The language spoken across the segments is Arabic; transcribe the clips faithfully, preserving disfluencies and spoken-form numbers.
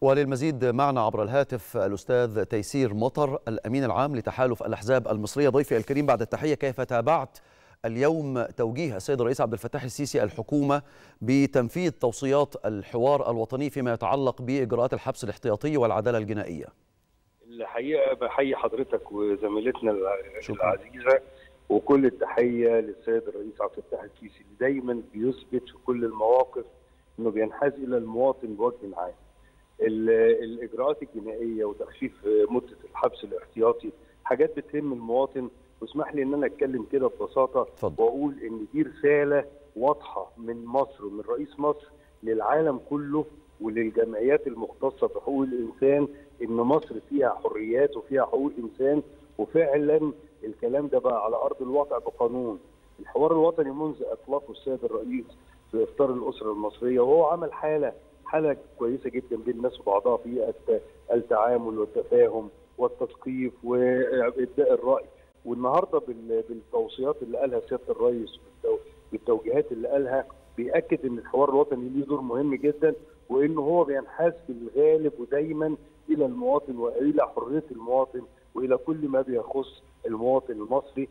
وللمزيد معنا عبر الهاتف الأستاذ تيسير مطر، الأمين العام لتحالف الأحزاب المصرية. ضيفي الكريم، بعد التحية، كيف تابعت اليوم توجيه السيد الرئيس عبدالفتاح السيسي الحكومة بتنفيذ توصيات الحوار الوطني فيما يتعلق بإجراءات الحبس الاحتياطي والعدالة الجنائية؟ الحقيقة بحيي حضرتك وزميلتنا العزيزة، وكل التحية للسيد الرئيس عبدالفتاح السيسي اللي دايما بيثبت في كل المواقف انه بينحاز الى المواطن بوجه عام. الاجراءات الجنائيه وتخفيف مده الحبس الاحتياطي حاجات بتهم المواطن، واسمح لي ان انا اتكلم كده ببساطه واقول ان دي رساله واضحه من مصر ومن رئيس مصر للعالم كله وللجمعيات المختصه بحقوق الانسان ان مصر فيها حريات وفيها حقوق انسان، وفعلا الكلام ده بقى على ارض الواقع بقانون. الحوار الوطني منذ اطلاقه السيد الرئيس في افطار الاسره المصريه، وهو عمل حاله حاله كويسه جدا بين الناس وبعضها في التعامل والتفاهم والتثقيف وابداء الراي. والنهارده بالتوصيات اللي قالها سياده الرئيس بالتوجيهات اللي قالها بياكد ان الحوار الوطني ليه دور مهم جدا، وانه هو بينحاز في الغالب ودايما الى المواطن والى حريه المواطن والى كل ما بيخص المواطن المصري.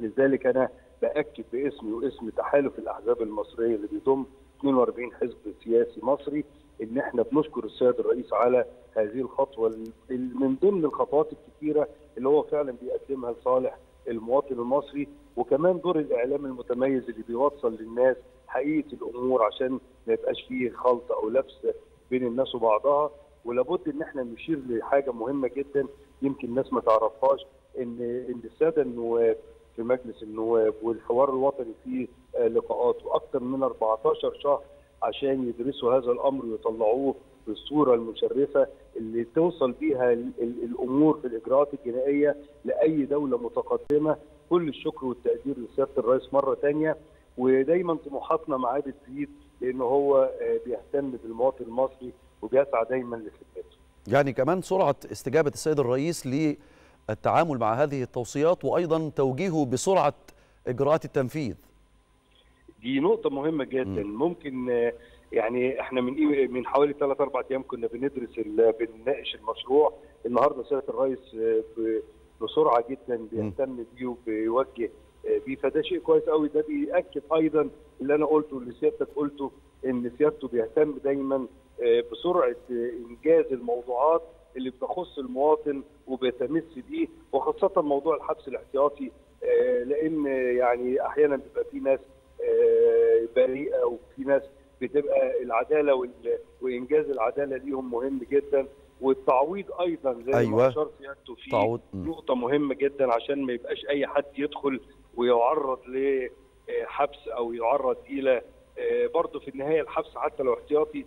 لذلك انا بأكد باسمي واسم تحالف الأحزاب المصرية اللي بيضم اثنين وأربعين حزب سياسي مصري إن إحنا بنشكر السيد الرئيس على هذه الخطوة من ضمن الخطوات الكثيرة اللي هو فعلا بيقدمها لصالح المواطن المصري، وكمان دور الإعلام المتميز اللي بيوصل للناس حقيقة الأمور عشان ما يبقاش فيه خلط أو لبس بين الناس وبعضها. ولابد إن إحنا نشير لحاجة مهمة جدا يمكن الناس ما تعرفهاش، إن إن السادة النواب في مجلس النواب والحوار الوطني فيه لقاءات واكثر من أربعة عشر شهر عشان يدرسوا هذا الامر ويطلعوه بالصوره المشرفه اللي توصل بيها الامور في الاجراءات الجنائيه لاي دوله متقدمه. كل الشكر والتقدير لسياده الرئيس مره ثانيه، ودايما طموحاتنا معاه بتزيد لان هو بيهتم بالمواطن المصري وبيسعى دايما لخدمته. يعني كمان سرعه استجابه السيد الرئيس ل التعامل مع هذه التوصيات وايضا توجيهه بسرعه اجراءات التنفيذ. دي نقطه مهمه جدا. م. ممكن يعني احنا من من حوالي ثلاثة أربعة ايام كنا بندرس بنناقش المشروع، النهارده سياده الرئيس بسرعه جدا بيهتم بيه وبيوجه بيه، فده شيء كويس قوي. ده بيأكد ايضا اللي انا قلته واللي سيادتك قلته، ان سيادته بيهتم دايما بسرعه انجاز الموضوعات اللي بتخص المواطن وبيتمس بيه، وخاصة موضوع الحبس الاحتياطي، لأن يعني أحيانا بيبقى في ناس بريئة وفي ناس بتبقى العدالة وإنجاز العدالة ليهم مهم جدا، والتعويض أيضا زي أيوة. ما أشرت سيادته فيه نقطة مهمة جدا عشان ما يبقاش أي حد يدخل ويعرض لحبس أو يعرض إلى برضه في النهاية الحبس حتى لو احتياطي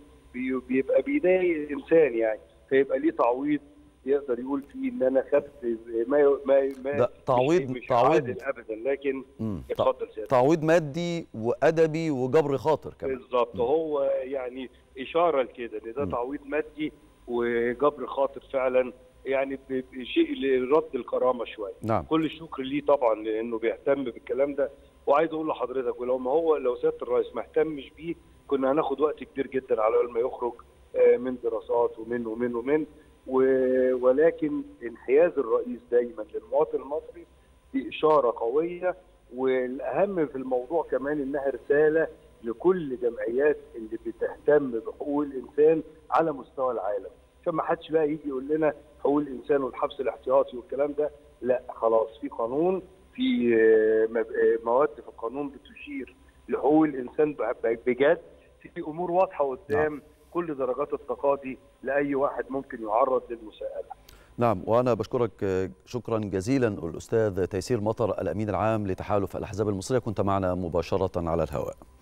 بيبقى بيضايق الإنسان يعني، فيبقى ليه تعويض يقدر يقول فيه ان انا خدت ما ما ما تعويض مش تعويض ابدا، لكن اتفضل سيادتك. تعويض مادي وادبي وجبر خاطر كمان. بالظبط، هو يعني اشاره لكده ان ده تعويض مادي وجبر خاطر فعلا، يعني بشيء لرد الكرامه شويه. نعم. كل الشكر ليه طبعا لانه بيهتم بالكلام ده، وعايز اقول لحضرتك ولو ما هو لو سياده الرئيس ما اهتمش بيه كنا هناخد وقت كبير جدا على ما يخرج من دراسات ومن ومن ومن و... ولكن انحياز الرئيس دايما للمواطن المصري دي اشاره قويه، والاهم في الموضوع كمان انها رساله لكل جمعيات اللي بتهتم بحقوق الانسان على مستوى العالم، عشان ما حدش بقى يجي يقول لنا حقوق الانسان والحبس الاحتياطي والكلام ده، لا خلاص في قانون، في مواد في القانون بتشير لحقوق الانسان بجد، في امور واضحه قدام كل درجات التقاضي لأي واحد ممكن يعرض للمساءلة. نعم، وأنا بشكرك شكرا جزيلا الأستاذ تيسير مطر، الأمين العام لتحالف الأحزاب المصرية، كنت معنا مباشرة على الهواء.